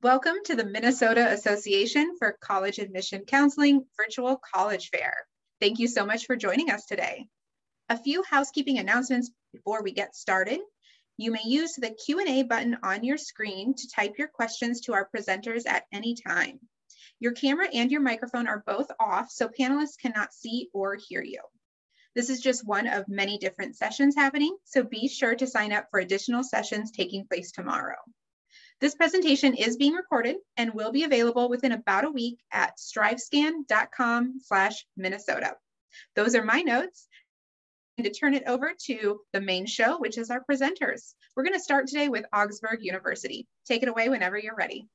Welcome to the Minnesota Association for College Admission Counseling Virtual College Fair. Thank you so much for joining us today. A few housekeeping announcements before we get started. You may use the Q&A button on your screen to type your questions to our presenters at any time. Your camera and your microphone are both off, so panelists cannot see or hear you. This is just one of many different sessions happening, so be sure to sign up for additional sessions taking place tomorrow. This presentation is being recorded and will be available within about a week at strivescan.com/Minnesota. Those are my notes. And to turn it over to the main show, which is our presenters. We're going to start today with Augsburg University. Take it away whenever you're ready.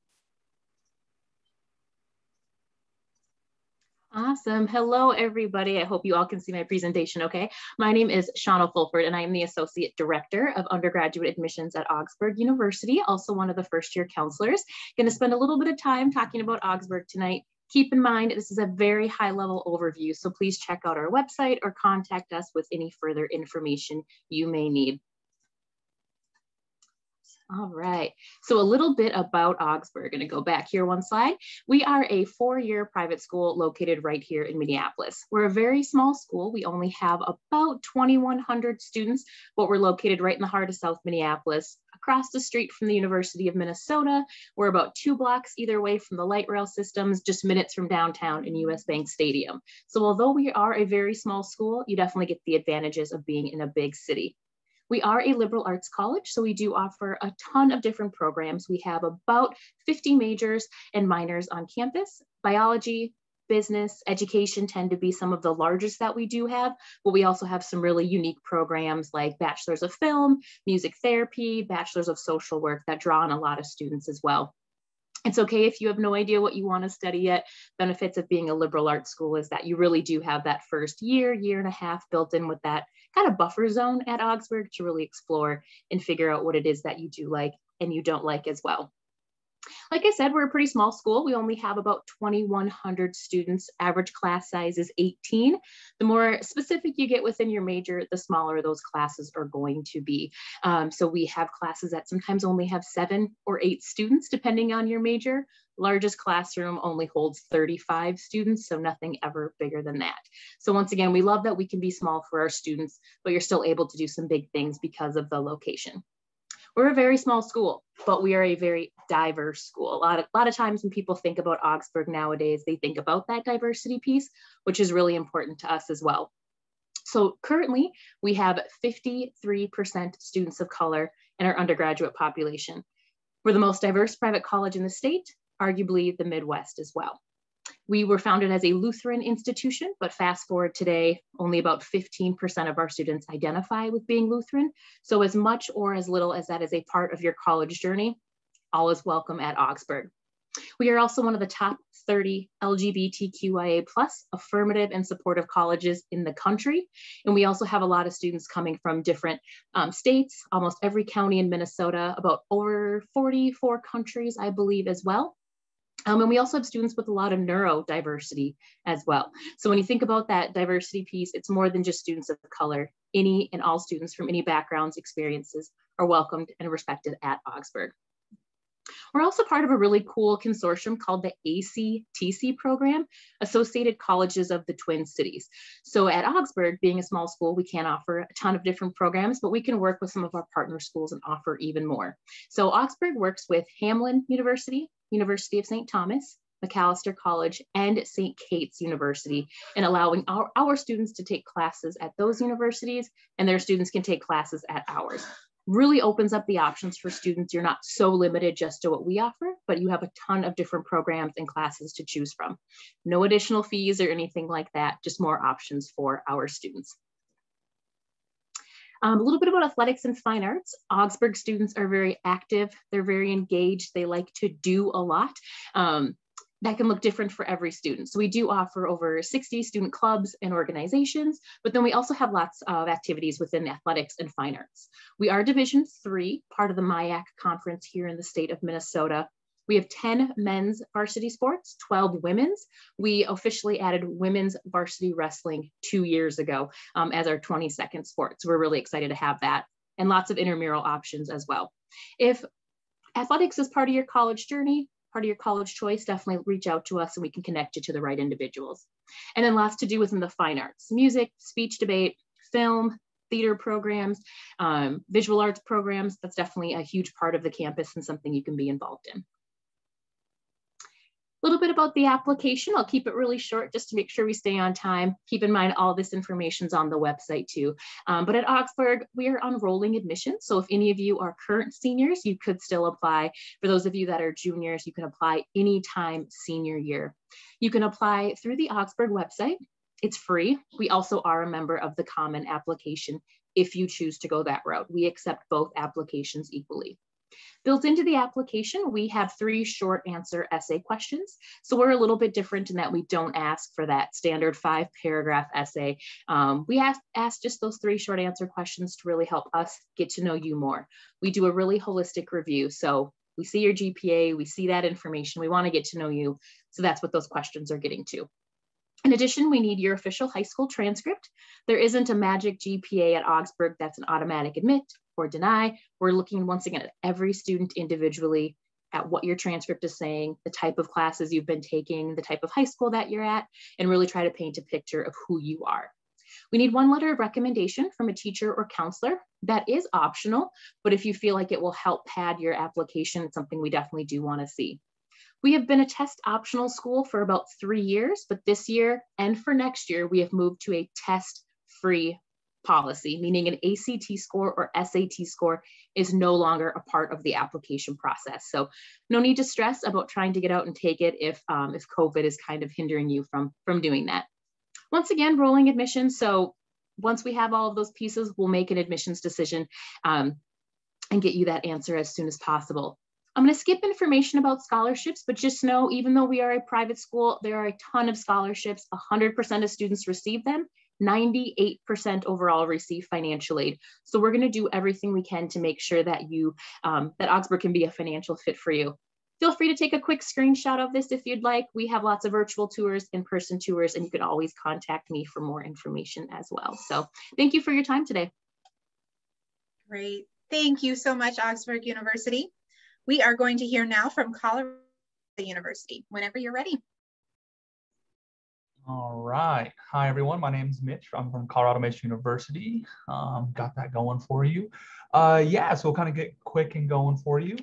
Awesome. Hello, everybody. I hope you all can see my presentation okay. My name is Shauna Fulford, and I am the Associate Director of Undergraduate Admissions at Augsburg University, also one of the first-year counselors. Going to spend a little bit of time talking about Augsburg tonight. Keep in mind, this is a very high-level overview, so please check out our website or contact us with any further information you may need. All right, so a little bit about Augsburg. Going to go back here one slide. We are a four-year private school located right here in Minneapolis. We're a very small school. We only have about 2,100 students, but we're located right in the heart of South Minneapolis, across the street from the University of Minnesota. We're about 2 blocks either way from the light rail systems, just minutes from downtown in US Bank Stadium. So although we are a very small school, you definitely get the advantages of being in a big city. We are a liberal arts college, so we do offer a ton of different programs. We have about 50 majors and minors on campus. Biology, business, education tend to be some of the largest that we do have, but we also have some really unique programs like bachelor's of film, music therapy, bachelor's of social work that draw on a lot of students as well. It's okay if you have no idea what you want to study yet. Benefits of being a liberal arts school is that you really do have that first year, year and a half built in with that kind of buffer zone at Augsburg to really explore and figure out what it is that you do like and you don't like as well. Like I said, we're a pretty small school. We only have about 2,100 students. Average class size is 18. The more specific you get within your major, the smaller those classes are going to be. So we have classes that sometimes only have 7 or 8 students, depending on your major. Largest classroom only holds 35 students, so nothing ever bigger than that. So once again, we love that we can be small for our students, but you're still able to do some big things because of the location. We're a very small school, but we are a very diverse school. A lot of times when people think about Augsburg nowadays, they think about that diversity piece, which is really important to us as well. So currently, we have 53% students of color in our undergraduate population. We're the most diverse private college in the state, arguably the Midwest as well. We were founded as a Lutheran institution, but fast forward today, only about 15% of our students identify with being Lutheran. So as much or as little as that is a part of your college journey, all is welcome at Augsburg. We are also one of the top 30 LGBTQIA+ affirmative and supportive colleges in the country. And we also have a lot of students coming from different states, almost every county in Minnesota, about over 44 countries, I believe, as well. And we also have students with a lot of neurodiversity as well. So when you think about that diversity piece, it's more than just students of color. Any and all students from any backgrounds, experiences are welcomed and respected at Augsburg. We're also part of a really cool consortium called the ACTC Program, Associated Colleges of the Twin Cities. So at Augsburg, being a small school, we can offer a ton of different programs, but we can work with some of our partner schools and offer even more. So Augsburg works with Hamline University, University of St. Thomas, Macalester College, and St. Kate's University, and allowing our students to take classes at those universities, and their students can take classes at ours. Really opens up the options for students. You're not so limited just to what we offer, but you have a ton of different programs and classes to choose from. No additional fees or anything like that, just more options for our students. A little bit about athletics and fine arts. Augsburg students are very active. They're very engaged. They like to do a lot. That can look different for every student. So we do offer over 60 student clubs and organizations, but then we also have lots of activities within athletics and fine arts. We are Division III, part of the MIAC conference here in the state of Minnesota. We have 10 men's varsity sports, 12 women's. We officially added women's varsity wrestling 2 years ago as our 22nd sport. So we're really excited to have that and lots of intramural options as well. If athletics is part of your college journey, part of your college choice, definitely reach out to us and we can connect you to the right individuals. And then lots to do within the fine arts, music, speech, debate, film, theater programs, visual arts programs. That's definitely a huge part of the campus and something you can be involved in. A little bit about the application. I'll keep it really short just to make sure we stay on time. Keep in mind all this information's on the website too. But at Augsburg, we are on rolling admissions. So if any of you are current seniors, you could still apply. For those of you that are juniors, you can apply anytime senior year. You can apply through the Augsburg website. It's free. We also are a member of the Common Application if you choose to go that route. We accept both applications equally. Built into the application, we have 3 short answer essay questions. So we're a little bit different in that we don't ask for that standard 5-paragraph essay. We ask just those 3 short answer questions to really help us get to know you more. We do a really holistic review. So we see your GPA, we see that information, we want to get to know you. So that's what those questions are getting to. In addition, we need your official high school transcript. There isn't a magic GPA at Augsburg that's an automatic admit or deny. We're looking once again at every student individually, at what your transcript is saying, the type of classes you've been taking, the type of high school that you're at, and really try to paint a picture of who you are. We need 1 letter of recommendation from a teacher or counselor. That is optional, but if you feel like it will help pad your application, it's something we definitely do want to see. We have been a test optional school for about 3 years, but this year and for next year, we have moved to a test free policy, meaning an ACT score or SAT score is no longer a part of the application process. So no need to stress about trying to get out and take it if COVID is kind of hindering you from doing that. Once again, rolling admissions. So once we have all of those pieces, we'll make an admissions decision and get you that answer as soon as possible. I'm going to skip information about scholarships, but just know, even though we are a private school, there are a ton of scholarships. 100% of students receive them. 98% overall receive financial aid. So we're going to do everything we can to make sure that you, that Augsburg can be a financial fit for you. Feel free to take a quick screenshot of this if you'd like. We have lots of virtual tours, in-person tours, and you can always contact me for more information as well. So thank you for your time today. Great. Thank you so much, Augsburg University. We are going to hear now from Colorado University, whenever you're ready. All right. Hi, everyone. My name's Mitch. I'm from Colorado Mesa University. Got that going for you. Yeah, so we'll kind of get quick and going for you.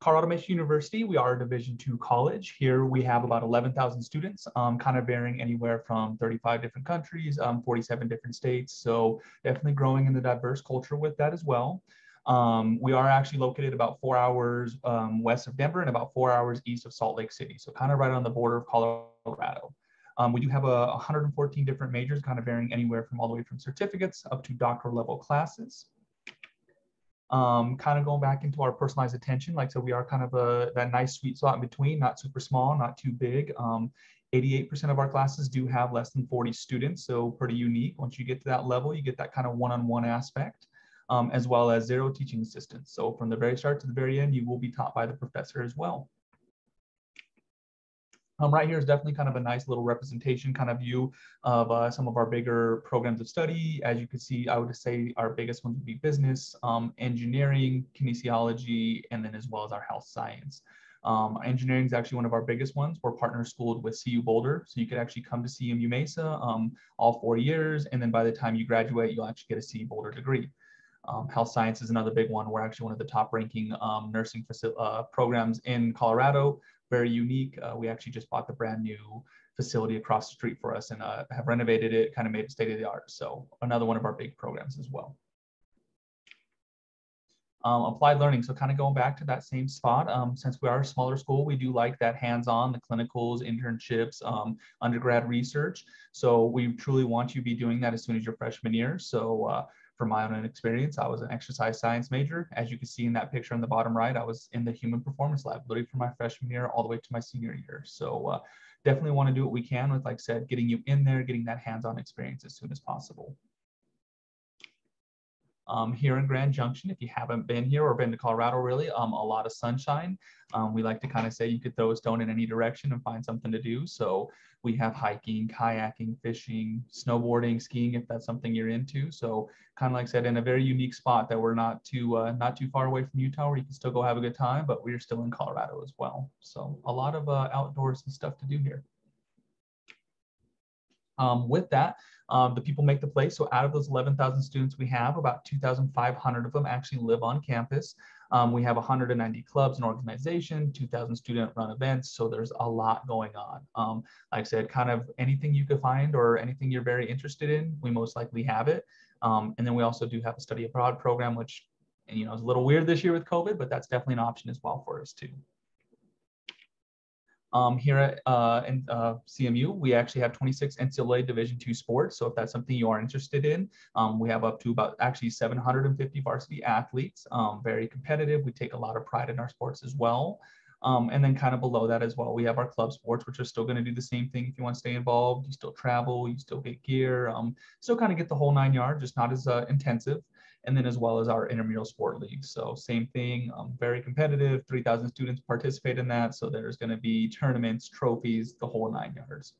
Colorado Mesa University, we are a Division II college. Here we have about 11,000 students, kind of varying anywhere from 35 different countries, 47 different states. So definitely growing in the diverse culture with that as well. We are actually located about 4 hours west of Denver and about 4 hours east of Salt Lake City. So kind of right on the border of Colorado. We do have 114 different majors, kind of varying anywhere from all the way from certificates up to doctoral level classes. Kind of going back into our personalized attention, like so we are kind of that nice sweet spot in between, not super small, not too big. 88% of our classes do have less than 40 students, so pretty unique. Once you get to that level, you get that kind of one-on-one aspect. As well as 0 teaching assistants. So from the very start to the very end, you will be taught by the professor as well. Right here is definitely kind of a nice little representation kind of view of some of our bigger programs of study. As you can see, I would say our biggest ones would be business, engineering, kinesiology, and then as well as our health science. Engineering is actually one of our biggest ones. We're partner schooled with CU Boulder, so you could actually come to CMU Mesa all 4 years, and then by the time you graduate, you'll actually get a CU Boulder degree. Health science is another big one. We're actually one of the top ranking nursing programs in Colorado. Very unique. We actually just bought the brand new facility across the street for us and have renovated it, kind of made it state of the art. So another one of our big programs as well. Applied learning. So kind of going back to that same spot, since we are a smaller school, we do like that hands-on, the clinicals, internships, undergrad research. So we truly want you to be doing that as soon as your freshman year. So from my own experience, I was an exercise science major. As you can see in that picture on the bottom right, I was in the human performance lab, literally from my freshman year all the way to my senior year. So definitely want to do what we can with, like I said, getting you in there, getting that hands-on experience as soon as possible. here in Grand Junction. If you haven't been here or been to Colorado, really, a lot of sunshine. We like to kind of say you could throw a stone in any direction and find something to do. So we have hiking, kayaking, fishing, snowboarding, skiing, if that's something you're into. So kind of like I said, in a very unique spot that we're not too far away from Utah, where you can still go have a good time, but we're still in Colorado as well. So a lot of outdoors and stuff to do here. With that, the people make the place. So out of those 11,000 students we have, about 2,500 of them actually live on campus. We have 190 clubs and organizations, 2,000 student-run events. So there's a lot going on. Like I said, kind of anything you could find or anything you're very interested in, we most likely have it. And then we also do have a study abroad program, which, you know, is a little weird this year with COVID, but that's definitely an option as well for us too. Here at CMU, we actually have 26 NCAA Division II sports. So if that's something you are interested in, we have up to about actually 750 varsity athletes, very competitive. We take a lot of pride in our sports as well. And then kind of below that as well, we have our club sports, which are still going to do the same thing. If you want to stay involved, you still travel, you still get gear, still kind of get the whole 9 yards, just not as intensive. And then as well as our intramural sport league. So same thing, very competitive, 3,000 students participate in that. So there's going to be tournaments, trophies, the whole 9 yards.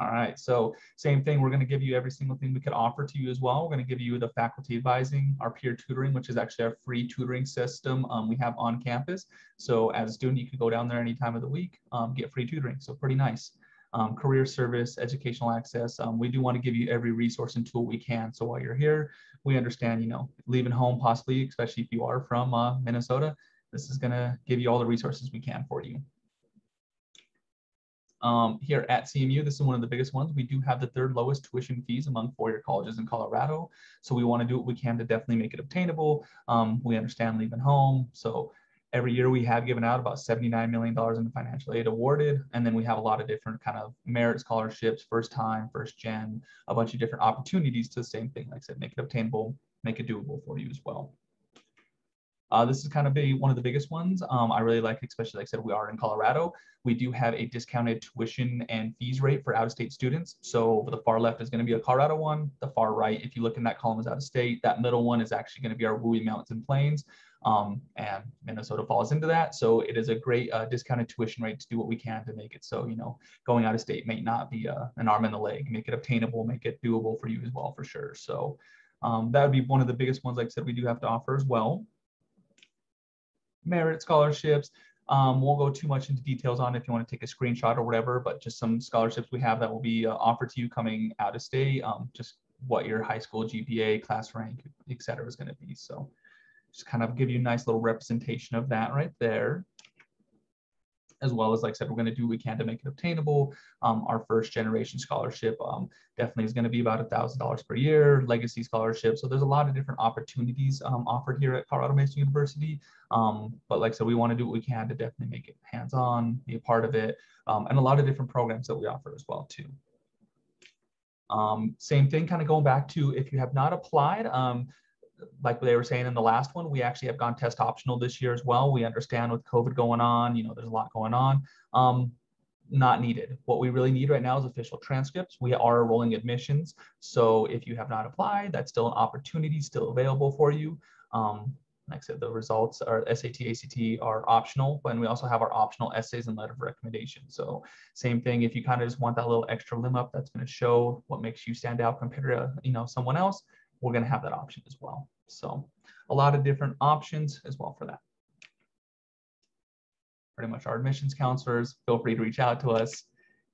All right, so same thing, we're going to give you every single thing we could offer to you as well. We're going to give you the faculty advising, our peer tutoring, which is actually our free tutoring system we have on campus. So as a student, you can go down there any time of the week, get free tutoring. So pretty nice. Career service, educational access. We do want to give you every resource and tool we can. So while you're here, we understand, you know, leaving home possibly, especially if you are from Minnesota, this is going to give you all the resources we can for you. Here at CMU, this is one of the biggest ones. We do have the third lowest tuition fees among four-year colleges in Colorado. So we want to do what we can to definitely make it obtainable. We understand leaving home. So every year we have given out about $79 million in financial aid awarded. And then we have a lot of different kind of merit scholarships, first time, first gen, a bunch of different opportunities to the same thing. Like I said, make it obtainable, make it doable for you as well. This is kind of one of the biggest ones. I really like, especially like I said, we are in Colorado. We do have a discounted tuition and fees rate for out-of-state students. So the far left is going to be a Colorado one. The far right, if you look in that column, is out-of-state. That middle one is actually going to be our Wooey Mountains and Plains. And Minnesota falls into that. So it is a great discounted tuition rate to do what we can to make it so, you know, going out of state may not be an arm and a leg, make it obtainable, make it doable for you as well, for sure. So that would be one of the biggest ones, like I said, we do have to offer as well. Merit scholarships. Won't go too much into details on if you want to take a screenshot or whatever, but just some scholarships we have that will be offered to you coming out of state, just what your high school GPA, class rank, et cetera, is going to be. So just kind of give you a nice little representation of that right there. As well as, like I said, we're going to do what we can to make it obtainable. Our first generation scholarship definitely is going to be about $1,000 per year, legacy scholarship. So there's a lot of different opportunities offered here at Colorado Mesa University. But like I said, we want to do what we can to definitely make it hands-on, be a part of it, and a lot of different programs that we offer as well, too. Same thing, kind of going back to if you have not applied, like they were saying in the last one, we actually have gone test optional this year as well. We understand with COVID going on, you know, there's a lot going on. Not needed. What we really need right now is official transcripts. We are rolling admissions. So if you have not applied, that's still an opportunity still available for you. Like I said, the results are SAT, ACT are optional, and we also have our optional essays and letter of recommendation. So same thing, if you kind of just want that little extra limb up that's going to show what makes you stand out compared to, you know, someone else, we're going to have that option as well. So a lot of different options as well for that. Pretty much our admissions counselors, feel free to reach out to us.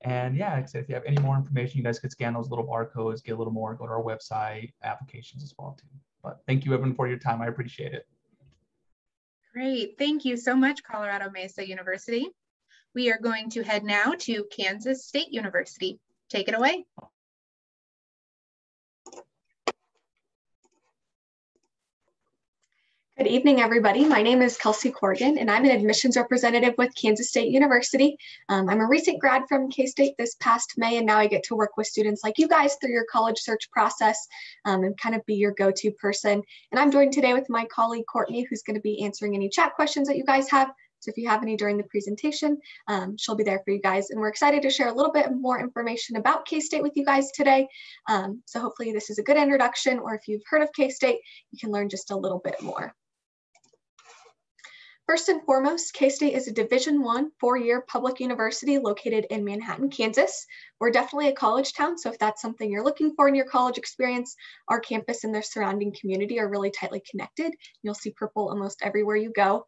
And yeah, like I said, if you have any more information, you guys could scan those little barcodes, get a little more, go to our website, applications as well too. But thank you everyone for your time. I appreciate it. Great. Thank you so much, Colorado Mesa University. We are going to head now to Kansas State University. Take it away. Good evening, everybody. My name is Kelsey Corgan, and I'm an admissions representative with Kansas State University. I'm a recent grad from K-State this past May, and now I get to work with students like you guys through your college search process and kind of be your go-to person. And I'm joined today with my colleague, Courtney, who's going to be answering any chat questions that you guys have. So if you have any during the presentation, she'll be there for you guys. And we're excited to share a little bit more information about K-State with you guys today. So hopefully this is a good introduction, or if you've heard of K-State, you can learn just a little bit more. First and foremost, K-State is a Division I four-year public university located in Manhattan, Kansas. We're definitely a college town, so if that's something you're looking for in your college experience, our campus and their surrounding community are really tightly connected. You'll see purple almost everywhere you go.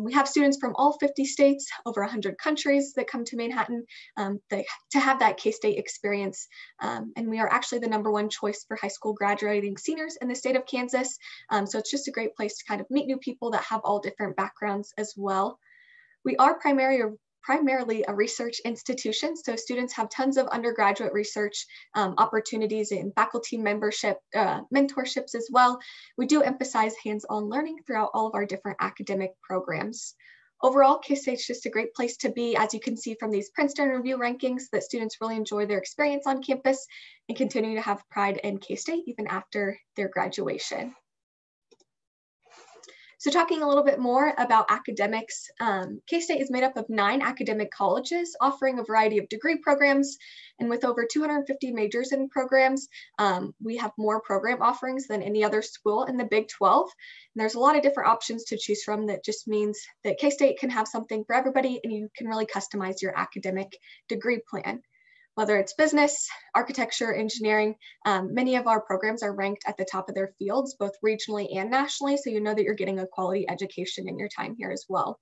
We have students from all 50 states, over 100 countries that come to Manhattan to have that K-State experience. And we are actually the #1 choice for high school graduating seniors in the state of Kansas. So it's just a great place to kind of meet new people that have all different backgrounds as well. We are primarily a research institution, so students have tons of undergraduate research opportunities and faculty membership, mentorships as well. We do emphasize hands-on learning throughout all of our different academic programs. Overall, K-State is just a great place to be, as you can see from these Princeton Review rankings, that students really enjoy their experience on campus and continue to have pride in K-State even after their graduation. So talking a little bit more about academics, K-State is made up of 9 academic colleges offering a variety of degree programs, and with over 250 majors and programs, we have more program offerings than any other school in the Big 12. And there's a lot of different options to choose from. That just means that K-State can have something for everybody, and you can really customize your academic degree plan. Whether it's business, architecture, engineering, many of our programs are ranked at the top of their fields, both regionally and nationally, so you know that you're getting a quality education in your time here as well.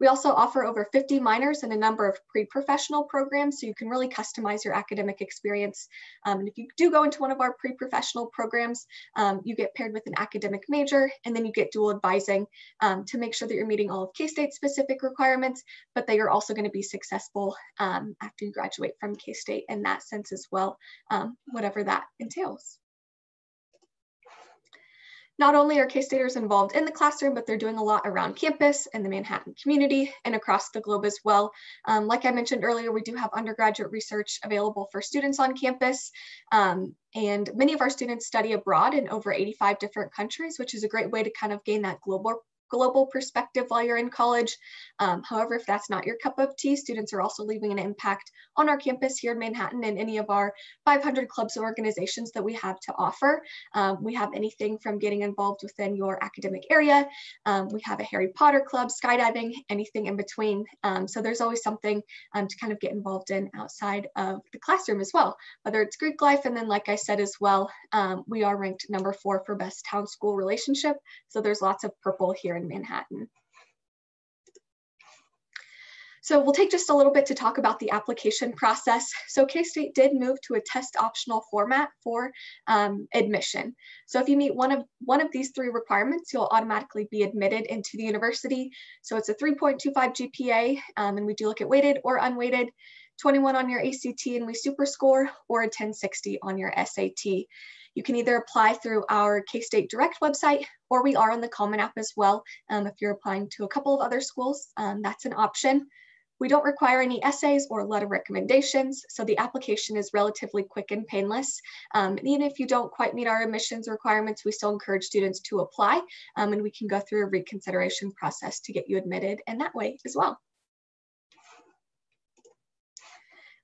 We also offer over 50 minors and a number of pre-professional programs, so you can really customize your academic experience. And if you do go into one of our pre-professional programs, you get paired with an academic major, and then you get dual advising to make sure that you're meeting all of K-State's specific requirements, but that you're also going to be successful after you graduate from K-State in that sense as well, whatever that entails. Not only are K-Staters involved in the classroom, but they're doing a lot around campus and the Manhattan community and across the globe as well. Like I mentioned earlier, we do have undergraduate research available for students on campus. And many of our students study abroad in over 85 different countries, which is a great way to kind of gain that global perspective while you're in college. However, if that's not your cup of tea, students are also leaving an impact on our campus here in Manhattan and any of our 500 clubs and organizations that we have to offer. We have anything from getting involved within your academic area. We have a Harry Potter club, skydiving, anything in between. So there's always something to kind of get involved in outside of the classroom as well, whether it's Greek life. And then, like I said as well, we are ranked #4 for best town school relationship. So there's lots of purple here in Manhattan. So we'll take just a little bit to talk about the application process. So K-State did move to a test optional format for admission. So if you meet one of these 3 requirements, you'll automatically be admitted into the university. So it's a 3.25 GPA, and we do look at weighted or unweighted, 21 on your ACT and we superscore, or a 1060 on your SAT. You can either apply through our K-State Direct website, or we are on the Common App as well. If you're applying to a couple of other schools, that's an option. We don't require any essays or letter recommendations, so the application is relatively quick and painless. And even if you don't quite meet our admissions requirements, we still encourage students to apply, and we can go through a reconsideration process to get you admitted in that way as well.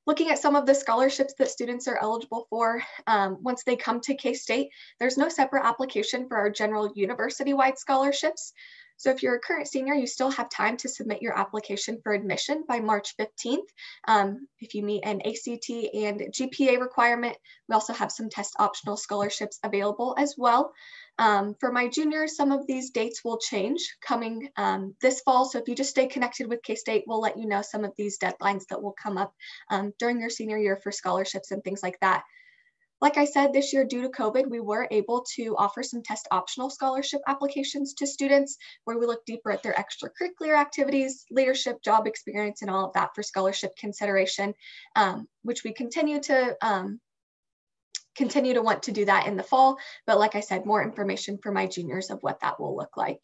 Looking at some of the scholarships that students are eligible for once they come to K-State, there's no separate application for our general university-wide scholarships. So if you're a current senior, you still have time to submit your application for admission by March 15th. If you meet an ACT and GPA requirement, we also have some test optional scholarships available as well. For my juniors, some of these dates will change coming this fall. So if you just stay connected with K-State, we'll let you know some of these deadlines that will come up during your senior year for scholarships and things like that. Like I said, this year, due to COVID, we were able to offer some test optional scholarship applications to students where we look deeper at their extracurricular activities, leadership, job experience, and all of that for scholarship consideration, which we continue to want to do that in the fall. But like I said, more information for my juniors of what that will look like.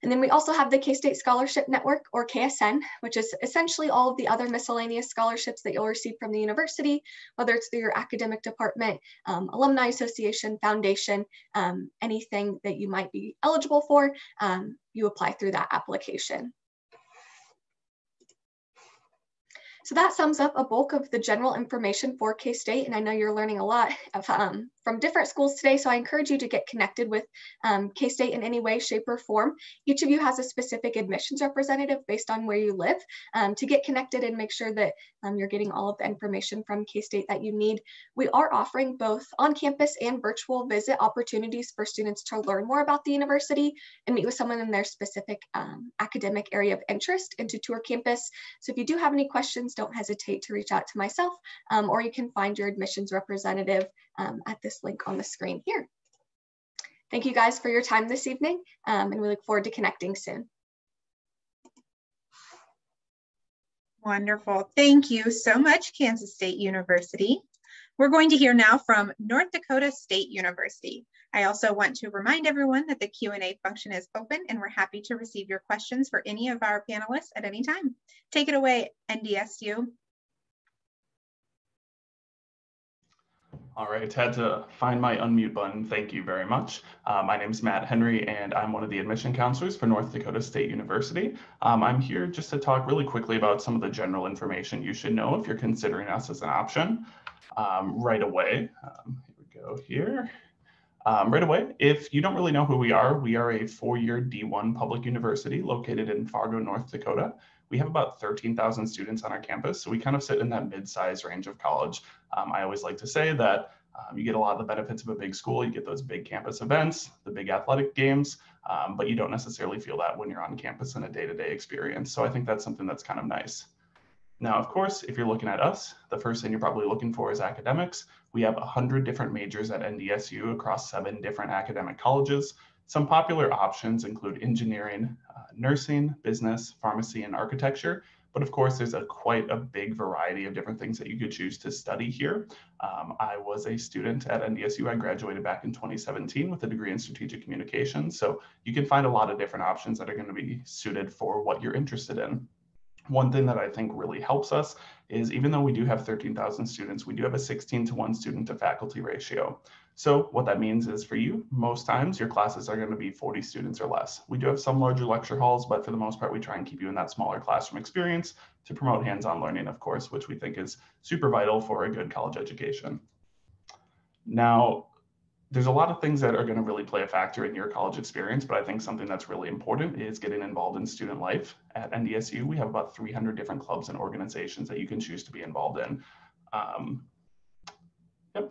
And then we also have the K-State Scholarship Network, or KSN, which is essentially all of the other miscellaneous scholarships that you'll receive from the university, whether it's through your academic department, alumni association, foundation, anything that you might be eligible for, you apply through that application. So that sums up a bulk of the general information for K-State, and I know you're learning a lot of, from different schools today, so I encourage you to get connected with K-State in any way, shape, or form. Each of you has a specific admissions representative based on where you live to get connected and make sure that you're getting all of the information from K-State that you need. We are offering both on-campus and virtual visit opportunities for students to learn more about the university and meet with someone in their specific academic area of interest and to tour campus. So if you do have any questions, don't hesitate to reach out to myself, or you can find your admissions representative at this link on the screen here. Thank you guys for your time this evening, and we look forward to connecting soon. Wonderful. Thank you so much, Kansas State University. We're going to hear now from North Dakota State University. I also want to remind everyone that the Q&A function is open, and we're happy to receive your questions for any of our panelists at any time. Take it away, NDSU. All right, had to find my unmute button. Thank you very much. My name is Matt Henry, and I'm one of the admission counselors for North Dakota State University. I'm here just to talk really quickly about some of the general information you should know if you're considering us as an option right away. Here we go here. Right away, if you don't really know who we are a four-year D1 public university located in Fargo, North Dakota. We have about 13,000 students on our campus, so we kind of sit in that mid-size range of college. I always like to say that you get a lot of the benefits of a big school. You get those big campus events, the big athletic games, but you don't necessarily feel that when you're on campus in a day-to-day experience. So I think that's something that's kind of nice. Now, of course, if you're looking at us, the first thing you're probably looking for is academics. We have 100 different majors at NDSU across 7 different academic colleges. Some popular options include engineering, nursing, business, pharmacy, and architecture. But of course, there's quite a big variety of different things that you could choose to study here. I was a student at NDSU. I graduated back in 2017 with a degree in strategic communications. So you can find a lot of different options that are going to be suited for what you're interested in. One thing that I think really helps us is even though we do have 13,000 students, we do have a 16-to-1 student to faculty ratio. So what that means is for you, most times your classes are going to be 40 students or less. We do have some larger lecture halls, but for the most part, we try and keep you in that smaller classroom experience to promote hands-on learning, of course, which we think is super vital for a good college education. Now, there's a lot of things that are going to really play a factor in your college experience, but I think something that's really important is getting involved in student life. At NDSU, we have about 300 different clubs and organizations that you can choose to be involved in.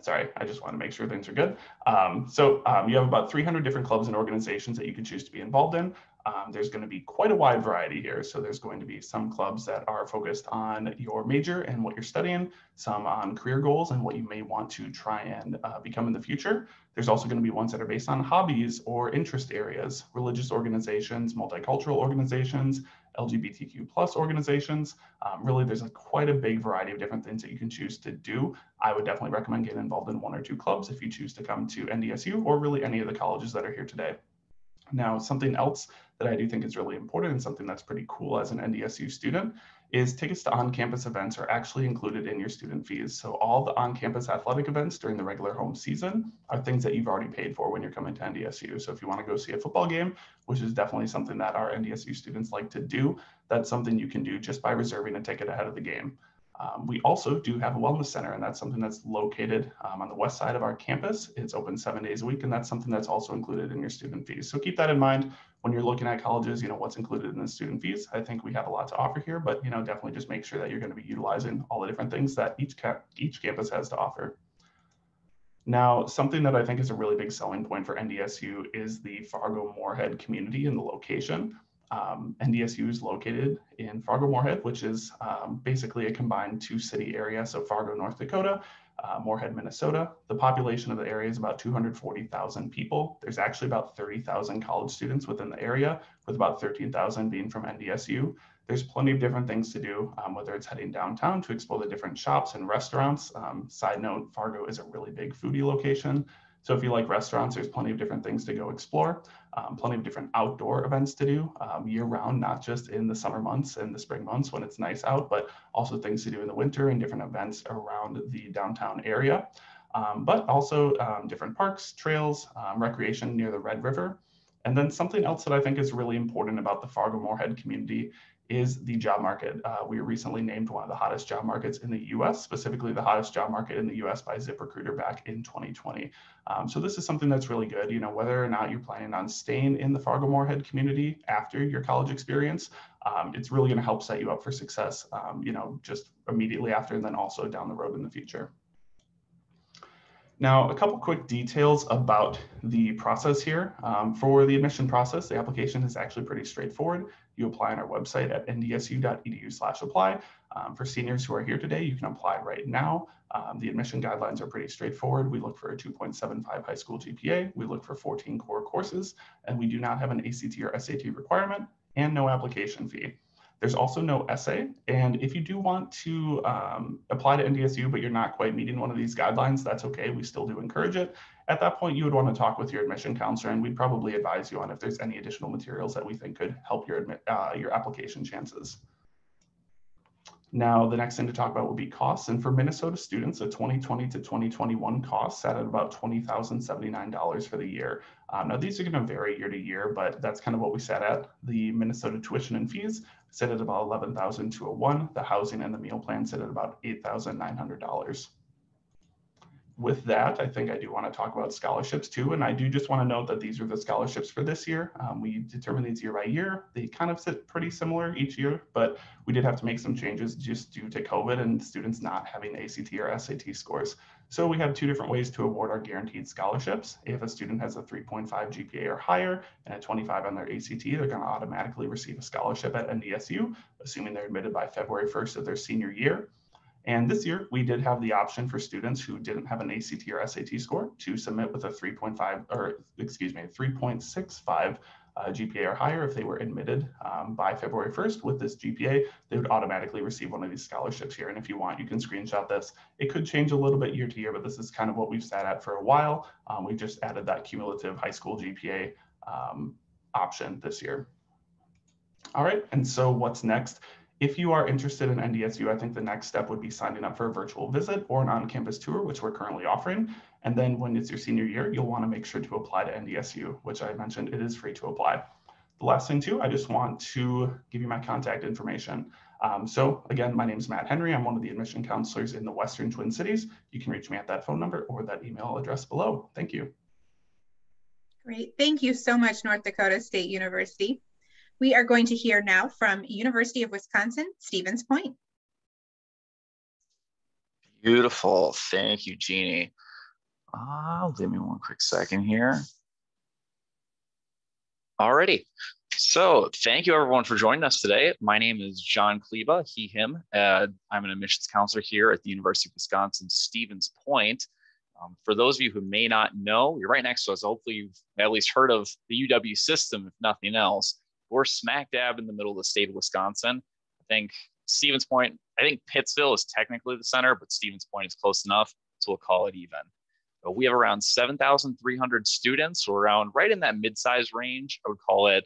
Sorry, I just want to make sure things are good. You have about 300 different clubs and organizations that you can choose to be involved in. There's going to be quite a wide variety here. So there's going to be some clubs that are focused on your major and what you're studying, some on career goals and what you may want to try and become in the future. There's also going to be ones that are based on hobbies or interest areas, religious organizations, multicultural organizations, LGBTQ plus organizations. Really, there's quite a big variety of different things that you can choose to do. I would definitely recommend getting involved in 1 or 2 clubs if you choose to come to NDSU or really any of the colleges that are here today. Now, something else that I do think is really important and something that's pretty cool as an NDSU student is tickets to on-campus events are actually included in your student fees. So all the on-campus athletic events during the regular home season are things that you've already paid for when you're coming to NDSU. So if you want to go see a football game, which is definitely something that our NDSU students like to do, that's something you can do just by reserving a ticket ahead of the game. We also do have a wellness center, and that's something that's located on the west side of our campus. It's open 7 days a week, and that's something that's also included in your student fees. So keep that in mind when you're looking at colleges, you know, what's included in the student fees. I think we have a lot to offer here, but, you know, definitely just make sure that you're going to be utilizing all the different things that each campus has to offer. Now, something that I think is a really big selling point for NDSU is the Fargo-Moorhead community and the location. NDSU is located in Fargo-Moorhead, which is basically a combined 2-city area. So Fargo, North Dakota, Moorhead, Minnesota. The population of the area is about 240,000 people. There's actually about 30,000 college students within the area, with about 13,000 being from NDSU. There's plenty of different things to do, whether it's heading downtown to explore the different shops and restaurants. Side note, Fargo is a really big foodie location. So if you like restaurants, there's plenty of different things to go explore, plenty of different outdoor events to do year round, not just in the summer months and the spring months when it's nice out, but also things to do in the winter and different events around the downtown area, but also different parks, trails, recreation near the Red River. And then something else that I think is really important about the Fargo-Moorhead community is the job market. We recently named one of the hottest job markets in the US, specifically the hottest job market in the US by ZipRecruiter back in 2020. So this is something that's really good, you know, whether or not you're planning on staying in the Fargo-Moorhead community after your college experience, it's really gonna help set you up for success, you know, just immediately after and then also down the road in the future. Now, a couple quick details about the process here. For the admission process, the application is actually pretty straightforward. You apply on our website at ndsu.edu/apply. For seniors who are here today, you can apply right now. The admission guidelines are pretty straightforward. We look for a 2.75 high school GPA. We look for 14 core courses, and we do not have an ACT or SAT requirement and no application fee. There's also no essay, and if you do want to apply to NDSU, but you're not quite meeting one of these guidelines, that's okay. We still do encourage it. At that point, you would want to talk with your admission counselor, and we'd probably advise you on if there's any additional materials that we think could help your application chances. Now, the next thing to talk about will be costs, and for Minnesota students, a 2020 to 2021 cost sat at about $20,079 for the year. Now, these are going to vary year to year, but that's kind of what we sat at. The Minnesota tuition and fees sit at about $11,201. The housing and the meal plan sit at about $8,900. With that, I think I do want to talk about scholarships too, and I do just want to note that these are the scholarships for this year. We determine these year by year. They kind of sit pretty similar each year, but we did have to make some changes just due to COVID and students not having ACT or SAT scores. So we have two different ways to award our guaranteed scholarships. If a student has a 3.5 GPA or higher and a 25 on their ACT, they're going to automatically receive a scholarship at NDSU, assuming they're admitted by February 1st of their senior year. And this year, we did have the option for students who didn't have an ACT or SAT score to submit with a 3.65 GPA or higher. If they were admitted by February 1st with this GPA, they would automatically receive one of these scholarships here. And if you want, you can screenshot this. It could change a little bit year to year, but this is kind of what we've sat at for a while. We just added that cumulative high school GPA option this year. All right, and so what's next? If you are interested in NDSU, I think the next step would be signing up for a virtual visit or an on-campus tour, which we're currently offering. And then when it's your senior year, you'll want to make sure to apply to NDSU, which I mentioned, it is free to apply. The last thing too, I just want to give you my contact information. So again, my name is Matt Henry. I'm one of the admission counselors in the Western Twin Cities. You can reach me at that phone number or that email address below. Thank you. Great. Thank you so much, North Dakota State University. We are going to hear now from University of Wisconsin-Stevens Point. Beautiful, thank you, Jeannie. Give me one quick second here. Alrighty, so thank you everyone for joining us today. My name is John Kleba, he, him. I'm an admissions counselor here at the University of Wisconsin-Stevens Point. For those of you who may not know, you're right next to us. Hopefully you've at least heard of the UW system, if nothing else. We're smack dab in the middle of the state of Wisconsin. I think Stevens Point, I think Pittsville is technically the center, but Stevens Point is close enough, so we'll call it even. But we have around 7,300 students, so around right in that mid-size range. I would call it,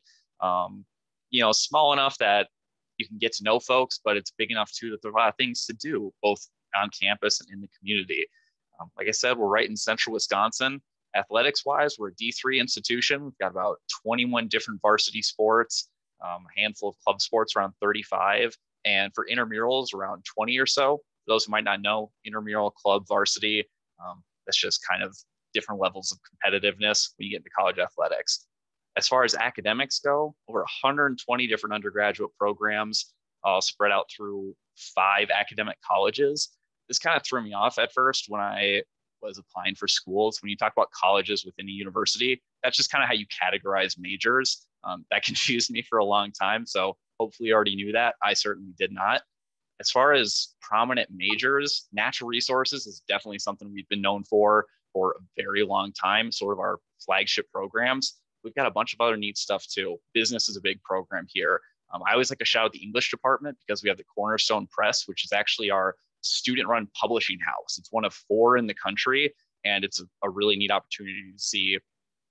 you know, small enough that you can get to know folks, but it's big enough too that there are a lot of things to do, both on campus and in the community. Like I said, we're right in central Wisconsin. Athletics-wise, we're a D3 institution. We've got about 21 different varsity sports, a handful of club sports, around 35. And for intramurals, around 20 or so. For those who might not know, intramural, club, varsity, that's just kind of different levels of competitiveness when you get into college athletics. As far as academics go, over 120 different undergraduate programs spread out through 5 academic colleges. This kind of threw me off at first when I was applying for schools. When you talk about colleges within a university, that's just kind of how you categorize majors. That confused me for a long time. So hopefully you already knew that. I certainly did not. As far as prominent majors, natural resources is definitely something we've been known for a very long time, sort of our flagship programs. We've got a bunch of other neat stuff too. Business is a big program here. I always like to shout out the English department because we have the Cornerstone Press, which is actually our student-run publishing house. It's one of 4 in the country, and it's a really neat opportunity to see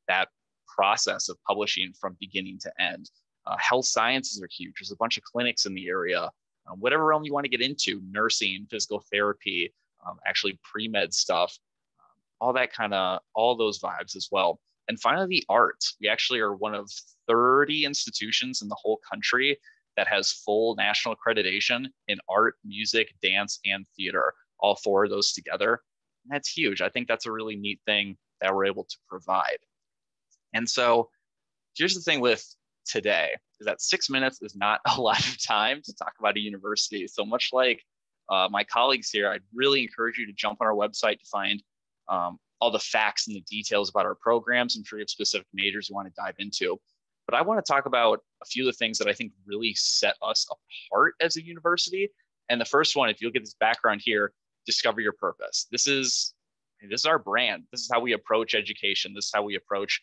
that process of publishing from beginning to end. Health sciences are huge. There's a bunch of clinics in the area. Whatever realm you want to get into, nursing, physical therapy, actually pre-med stuff, all that kind of, all those vibes as well. And finally, the arts. We actually are one of 30 institutions in the whole country that has full national accreditation in art, music, dance, and theater, all four of those together. And that's huge. I think that's a really neat thing that we're able to provide. And so here's the thing with today, is that 6 minutes is not a lot of time to talk about a university. So much like my colleagues here, I'd really encourage you to jump on our website to find all the facts and the details about our programs. I'm sure you have specific majors you want to dive into. But I want to talk about a few of the things that I think really set us apart as a university. And the first one, if you'll get this background here, discover your purpose. This is our brand. This is how we approach education. This is how we approach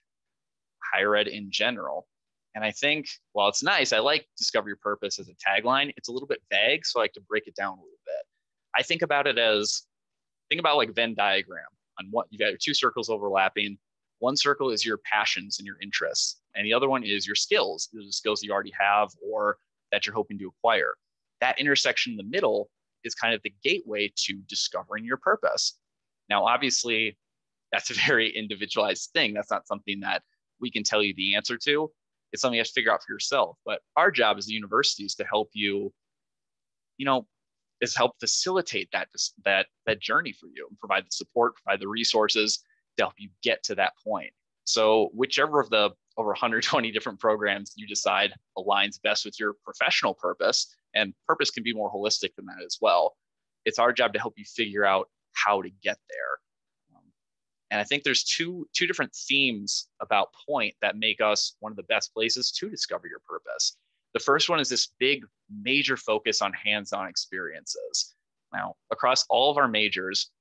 higher ed in general. And I think, while it's nice, I like discover your purpose as a tagline. It's a little bit vague, so I like to break it down a little bit. I think about it as, think about like Venn diagram. On what you've got your two circles overlapping. One circle is your passions and your interests, and the other one is your skills. Those are the skills you already have or that you're hoping to acquire. That intersection in the middle is kind of the gateway to discovering your purpose. Now, obviously, that's a very individualized thing. That's not something that we can tell you the answer to. It's something you have to figure out for yourself. But our job as a university is to help you, help facilitate that journey for you and provide the support, provide the resources to help you get to that point. So whichever of the over 120 different programs you decide aligns best with your professional purpose, and purpose can be more holistic than that as well. It's our job to help you figure out how to get there. And I think there's two different themes about Point that make us one of the best places to discover your purpose. The first one is this big major focus on hands-on experiences. Now, across all of our majors,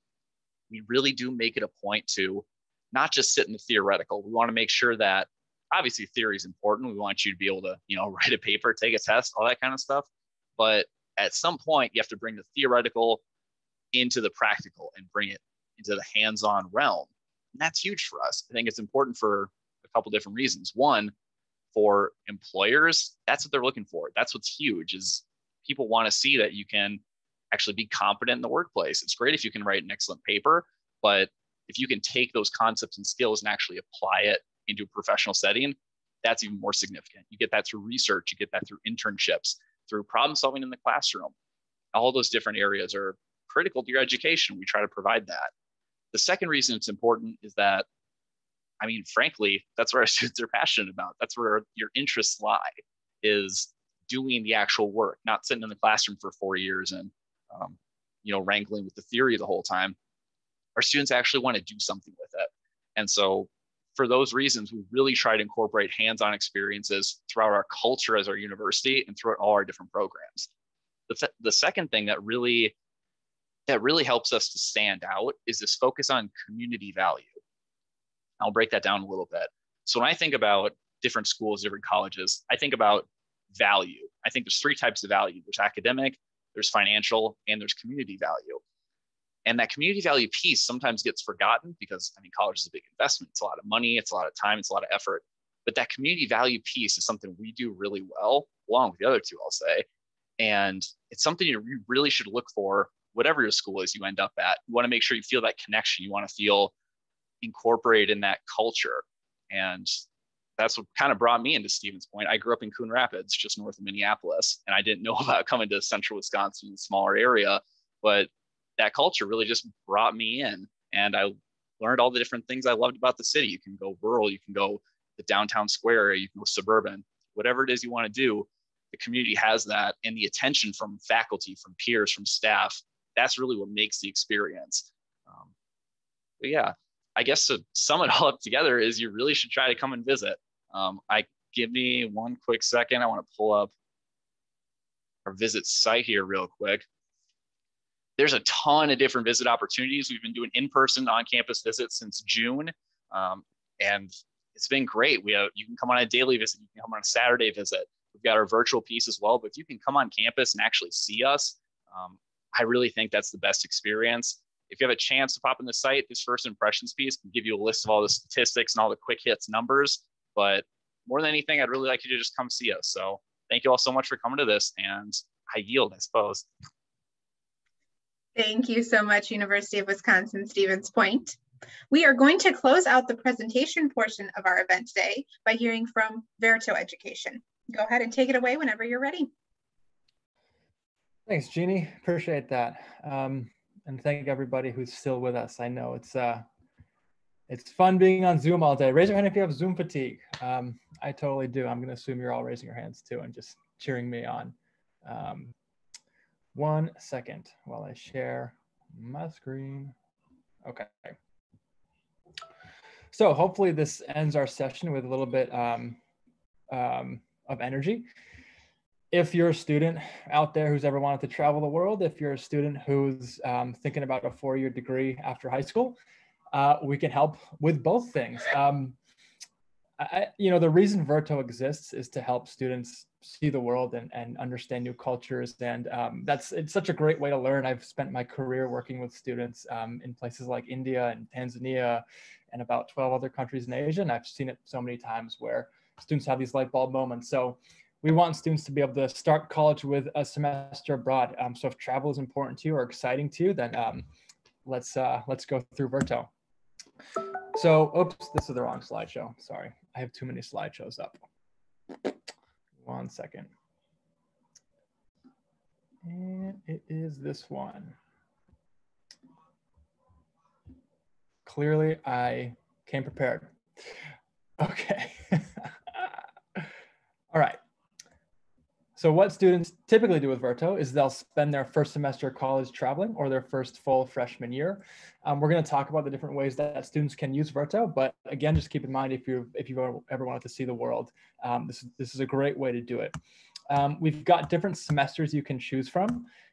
we really do make it a point to not just sit in the theoretical. We want to make sure that, obviously, theory is important. We want you to be able to, write a paper, take a test, all that kind of stuff. But at some point, you have to bring the theoretical into the practical and bring it into the hands-on realm. And that's huge for us. I think it's important for a couple different reasons. One, for employers, that's what they're looking for. That's what's huge, is people want to see that you can actually be competent in the workplace. It's great if you can write an excellent paper, but if you can take those concepts and skills and actually apply it into a professional setting, that's even more significant. You get that through research, you get that through internships, through problem solving in the classroom. All those different areas are critical to your education. We try to provide that. The second reason it's important is that, frankly, that's where our students are passionate about. That's where your interests lie, is doing the actual work, not sitting in the classroom for 4 years and, wrangling with the theory the whole time. Our students actually want to do something with it. And so for those reasons, we really try to incorporate hands-on experiences throughout our culture as our university and throughout all our different programs. The second thing that really helps us to stand out is this focus on community value. I'll break that down a little bit. So when I think about different schools, different colleges, I think about value. I think there's three types of value. There's academic, there's financial, and there's community value. And that community value piece sometimes gets forgotten because college is a big investment. It's a lot of money, it's a lot of time, it's a lot of effort. But that community value piece is something we do really well, along with the other two, I'll say. And it's something you really should look for, whatever your school is you end up at. You want to make sure you feel that connection. You want to feel incorporate in that culture. And that's what kind of brought me into Stevens Point. I grew up in Coon Rapids, just north of Minneapolis, and I didn't know about coming to central Wisconsin, a smaller area, but that culture really just brought me in. And I learned all the different things I loved about the city. You can go rural, you can go the downtown square area, you can go suburban, whatever it is you want to do, the community has that. And the attention from faculty, from peers, from staff, that's really what makes the experience. But yeah, I guess to sum it all up together is you really should try to come and visit. Give me one quick second. I want to pull up our visit site here real quick. There's a ton of different visit opportunities. We've been doing in-person on-campus visits since June, and it's been great. You can come on a daily visit. You can come on a Saturday visit. We've got our virtual piece as well, but if you can come on campus and actually see us, I really think that's the best experience. If you have a chance to pop in the site, this first impressions piece can give you a list of all the statistics and all the quick hits numbers. But more than anything, I'd really like you to just come see us. So thank you all so much for coming to this, and I yield, I suppose. Thank you so much, University of Wisconsin-Stevens Point. We are going to close out the presentation portion of our event today by hearing from Verto Education. Go ahead and take it away whenever you're ready. Thanks, Jeannie. Appreciate that. And thank everybody who's still with us. I know it's fun being on Zoom all day. Raise your hand if you have Zoom fatigue. I totally do. I'm going to assume you're all raising your hands too and just cheering me on. One second while I share my screen. Okay. So hopefully this ends our session with a little bit of energy. If you're a student out there who's ever wanted to travel the world, if you're a student who's thinking about a four-year degree after high school, we can help with both things. You know, the reason Verto exists is to help students see the world and understand new cultures. And it's such a great way to learn. I've spent my career working with students in places like India and Tanzania and about 12 other countries in Asia. And I've seen it so many times where students have these light bulb moments. So we want students to be able to start college with a semester abroad. So if travel is important to you or exciting to you, then let's go through Verto. So, oops, this is the wrong slideshow. Sorry, I have too many slideshows up. One second. And it is this one. Clearly, I came prepared. Okay. All right. So what students typically do with Verto is they'll spend their first semester of college traveling or their first full freshman year. We're going to talk about the different ways that students can use Verto, but again, just keep in mind if you've ever wanted to see the world, this is a great way to do it. We've got different semesters you can choose from,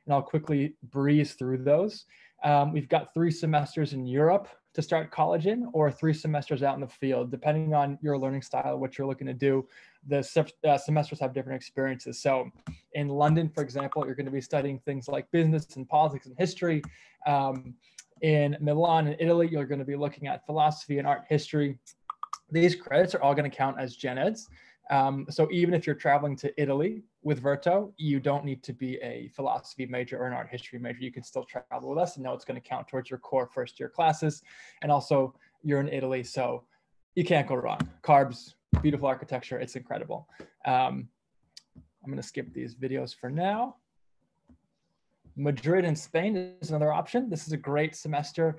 and I'll quickly breeze through those. We've got 3 semesters in Europe to start college in, or 3 semesters out in the field, depending on your learning style, what you're looking to do. The semesters have different experiences. So in London, for example, you're going to be studying things like business and politics and history. In Milan and Italy, you're going to be looking at philosophy and art history. These credits are all going to count as gen eds. So even if you're traveling to Italy with Verto, you don't need to be a philosophy major or an art history major. You can still travel with us and know it's going to count towards your core first year classes. And also you're in Italy, so you can't go wrong. Carbs, beautiful architecture, it's incredible. I'm going to skip these videos for now. Madrid in Spain is another option. This is a great semester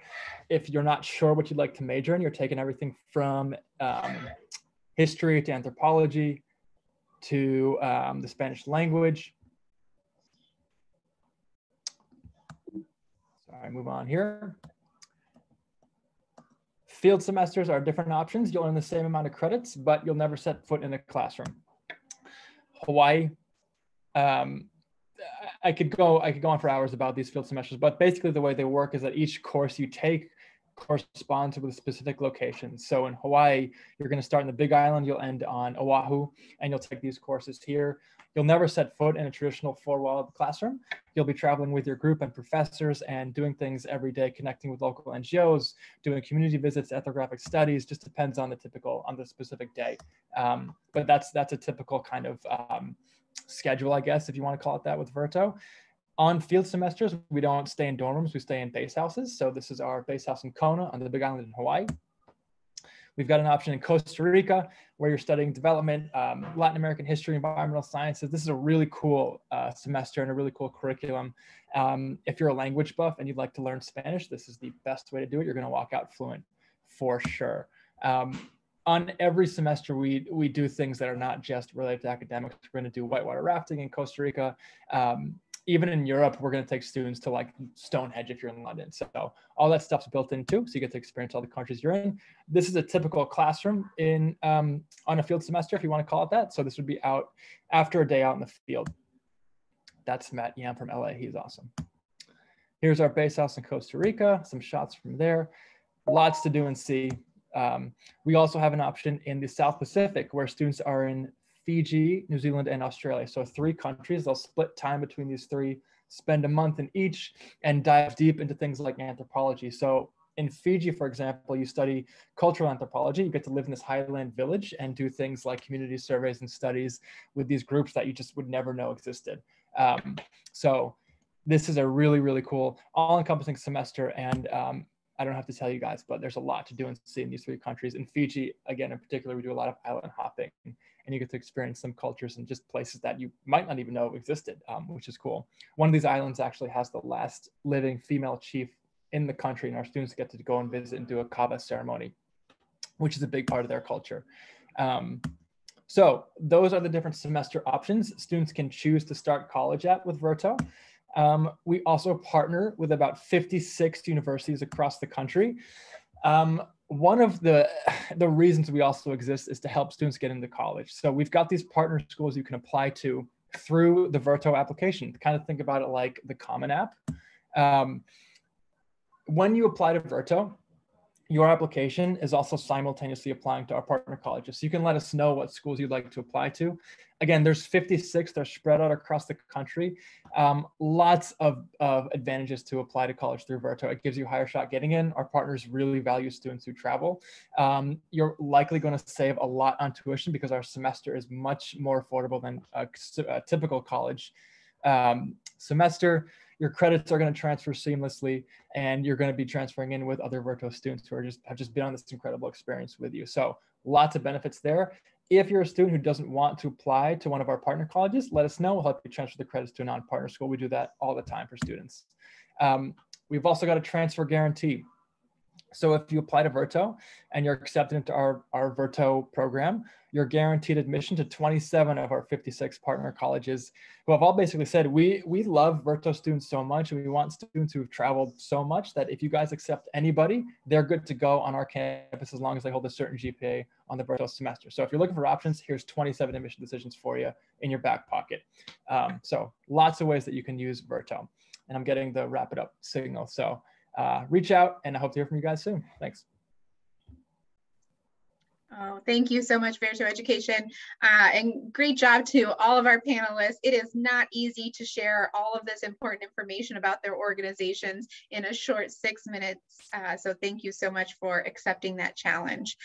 if you're not sure what you'd like to major in. You're taking everything from history to anthropology to the Spanish language. Sorry, move on here. Field semesters are different options. You'll earn the same amount of credits, but you'll never set foot in a classroom. Hawaii, I could go on for hours about these field semesters, but basically the way they work is that each course you take corresponds with a specific location. So in Hawaii, you're going to start in the Big Island, you'll end on Oahu, and you'll take these courses here. You'll never set foot in a traditional four-walled classroom. You'll be traveling with your group and professors and doing things every day, connecting with local NGOs, doing community visits, ethnographic studies. Just depends on the specific day. But that's a typical kind of schedule, I guess, if you want to call it that, with Verto. On field semesters, we don't stay in dorm rooms, we stay in base houses. So this is our base house in Kona on the Big Island in Hawaii. We've got an option in Costa Rica where you're studying development, Latin American history, environmental sciences. This is a really cool semester and a really cool curriculum. If you're a language buff and you'd like to learn Spanish, this is the best way to do it. You're gonna walk out fluent for sure. On every semester, we do things that are not just related to academics. We're gonna do whitewater rafting in Costa Rica. Even in Europe, we're going to take students to like Stonehenge if you're in London. So all that stuff's built in too. So you get to experience all the countries you're in. This is a typical classroom in on a field semester, if you want to call it that. So this would be out after a day out in the field. That's Matt Yam from LA. He's awesome. Here's our base house in Costa Rica. Some shots from there. Lots to do and see. We also have an option in the South Pacific where students are in Fiji, New Zealand, and Australia. So 3 countries, they'll split time between these 3, spend a month in each, and dive deep into things like anthropology. So in Fiji, for example, you study cultural anthropology. You get to live in this highland village and do things like community surveys and studies with these groups that you just would never know existed. So this is a really, really cool, all-encompassing semester, and I don't have to tell you guys, but there's a lot to do and see in these three countries. In Fiji, again, in particular, we do a lot of island hopping, and you get to experience some cultures and just places that you might not even know existed, which is cool. One of these islands actually has the last living female chief in the country, and our students get to go and visit and do a kava ceremony, which is a big part of their culture. So those are the different semester options students can choose to start college at with Verto. We also partner with about 56 universities across the country. One of the reasons we also exist is to help students get into college. So we've got these partner schools you can apply to through the Verto application. Kind of think about it like the Common App. When you apply to Verto, your application is also simultaneously applying to our partner colleges. So you can let us know what schools you'd like to apply to. Again, there's 56, they're spread out across the country. Lots of advantages to apply to college through Verto. It gives you a higher shot getting in. Our partners really value students who travel. You're likely gonna save a lot on tuition because our semester is much more affordable than a typical college semester. Your credits are going to transfer seamlessly, and you're going to be transferring in with other Verto students who are have just been on this incredible experience with you. So lots of benefits there. If you're a student who doesn't want to apply to one of our partner colleges, let us know. We'll help you transfer the credits to a non-partner school. We do that all the time for students. We've also got a transfer guarantee. So if you apply to Verto and you're accepted into our Verto program, you're guaranteed admission to 27 of our 56 partner colleges who have all basically said, we love Verto students so much, and we want students who've traveled so much that if you guys accept anybody, they're good to go on our campus as long as they hold a certain GPA on the Verto semester. So if you're looking for options, here's 27 admission decisions for you in your back pocket. So lots of ways that you can use Verto. And I'm getting the wrap it up signal. So reach out, and I hope to hear from you guys soon. Thanks. Oh, thank you so much, Verto Education, and great job to all of our panelists. It is not easy to share all of this important information about their organizations in a short 6 minutes, so thank you so much for accepting that challenge.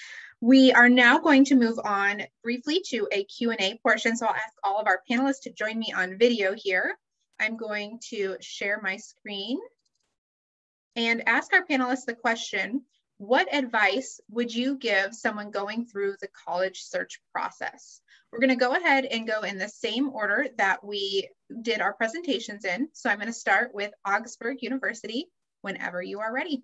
We are now going to move on briefly to a Q&A portion, so I'll ask all of our panelists to join me on video here. I'm going to share my screen and ask our panelists the question, what advice would you give someone going through the college search process? We're gonna go ahead and go in the same order that we did our presentations in. So I'm gonna start with Augsburg University whenever you are ready.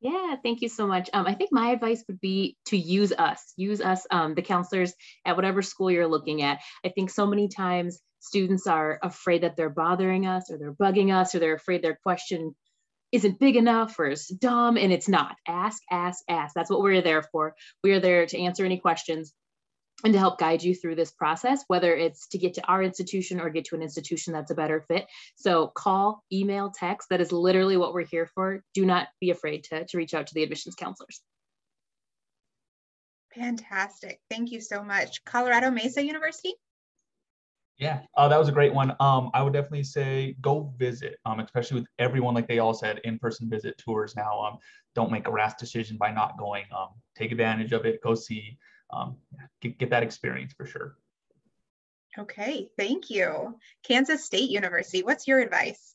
Yeah, thank you so much. I think my advice would be to use us, the counselors at whatever school you're looking at. I think so many times students are afraid that they're bothering us, or they're bugging us, or they're afraid their question isn't big enough or is dumb, and it's not. Ask, ask, ask. That's what we're there for. We are there to answer any questions and to help guide you through this process, whether it's to get to our institution or get to an institution that's a better fit. So call, email, text. That is literally what we're here for. Do not be afraid to reach out to the admissions counselors. Fantastic. Thank you so much. Colorado Mesa University. Yeah, that was a great one. I would definitely say go visit, especially with everyone, like they all said, in-person visit tours now. Don't make a rash decision by not going. Take advantage of it, go see, get that experience for sure. Okay, thank you. Kansas State University, what's your advice?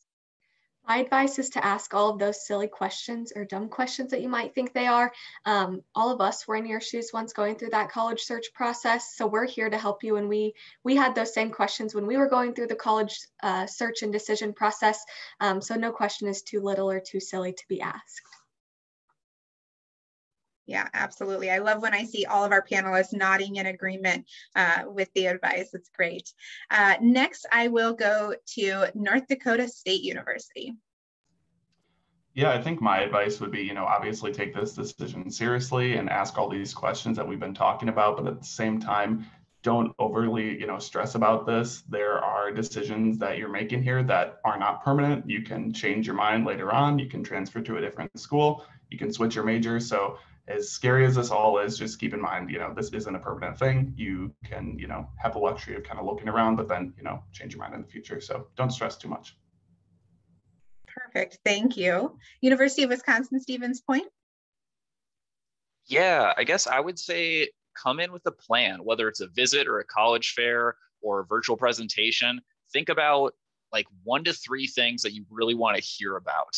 My advice is to ask all of those silly questions or dumb questions that you might think they are. All of us were in your shoes once going through that college search process, so we're here to help you. And we had those same questions when we were going through the college search and decision process. So no question is too little or too silly to be asked. Yeah, absolutely. I love when I see all of our panelists nodding in agreement with the advice. It's great. Next, I will go to North Dakota State University. Yeah, I think my advice would be, you know, obviously take this decision seriously and ask all these questions that we've been talking about, but at the same time, don't overly, you know, stress about this. There are decisions that you're making here that are not permanent. You can change your mind later on. You can transfer to a different school. You can switch your major. So as scary as this all is, just keep in mind, you know, this isn't a permanent thing. You can, you know, have the luxury of kind of looking around, but then, you know, change your mind in the future. So don't stress too much. Perfect. Thank you. University of Wisconsin-Stevens Point. Yeah, I guess I would say come in with a plan, whether it's a visit or a college fair or a virtual presentation. Think about like 1 to 3 things that you really want to hear about.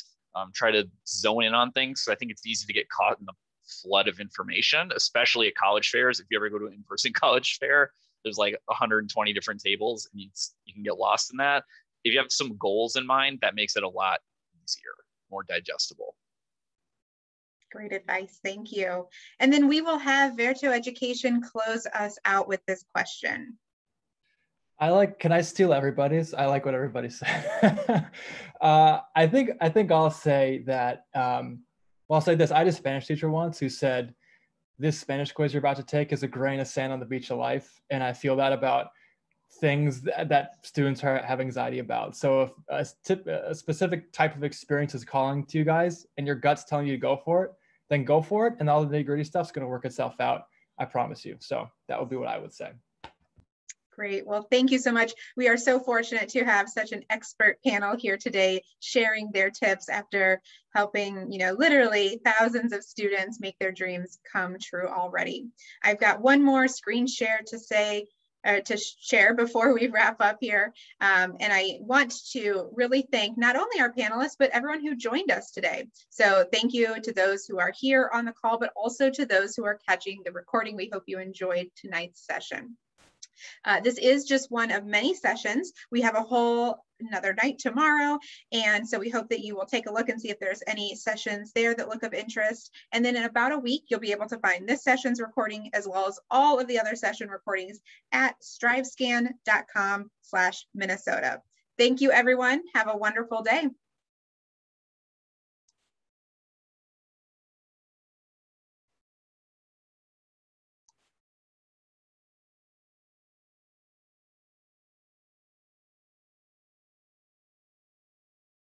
try to zone in on things. So I think it's easy to get caught in the flood of information, especially at college fairs. If you ever go to an in-person college fair, there's like 120 different tables, and you can get lost in that. If you have some goals in mind, that makes it a lot easier, more digestible. Great advice, thank you. And then we will have Verto Education close us out with this question. Can I steal everybody's? I like what everybody said. I think I'll say that, well, I'll say this. I had a Spanish teacher once who said, this Spanish quiz you're about to take is a grain of sand on the beach of life. And I feel that about things that students have anxiety about. So if a specific type of experience is calling to you guys and your gut's telling you to go for it, then go for it. And all the nitty-gritty stuff's gonna work itself out, I promise you. So that would be what I would say. Great. Well, thank you so much. We are so fortunate to have such an expert panel here today sharing their tips after helping, literally thousands of students make their dreams come true already. I've got one more screen share to share before we wrap up here. And I want to really thank not only our panelists, but everyone who joined us today. So thank you to those who are here on the call, but also to those who are catching the recording. We hope you enjoyed tonight's session. This is just one of many sessions. We have a whole another night tomorrow. And so we hope that you will take a look and see if there's any sessions there that look of interest. And then in about a week, you'll be able to find this session's recording as well as all of the other session recordings at strivescan.com/Minnesota. Thank you, everyone. Have a wonderful day.